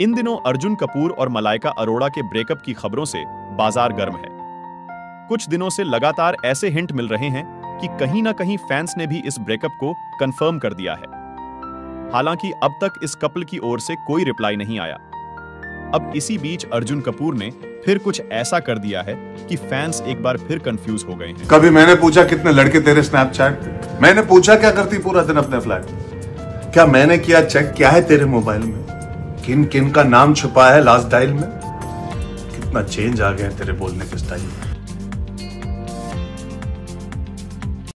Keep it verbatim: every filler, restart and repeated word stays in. इन दिनों अर्जुन कपूर और मलाइका अरोड़ा के ब्रेकअप की खबरों से बाजार गर्म है। कुछ दिनों से लगातार ऐसे हिंट मिल रहे हैं कि कहीं ना कहीं फैंस ने भी इस ब्रेकअप को कंफर्म कर दिया है। हालांकि अब तक इस कपल की ओर से कोई रिप्लाई नहीं आया। अब इसी बीच अर्जुन कपूर ने फिर कुछ ऐसा कर दिया है कि फैंस एक बार फिर कंफ्यूज हो गए हैं। कभी मैंने पूछा कितने लड़के तेरे स्नैपचैट पे, मैंने पूछा क्या करती पूरा दिन अपने फ्लैट में, क्या मैंने किया चेक क्या है तेरे मोबाइल में, किन किन का नाम छुपा है लास्ट डायल में, कितना चेंज आ गया तेरे बोलने के स्टाइल में।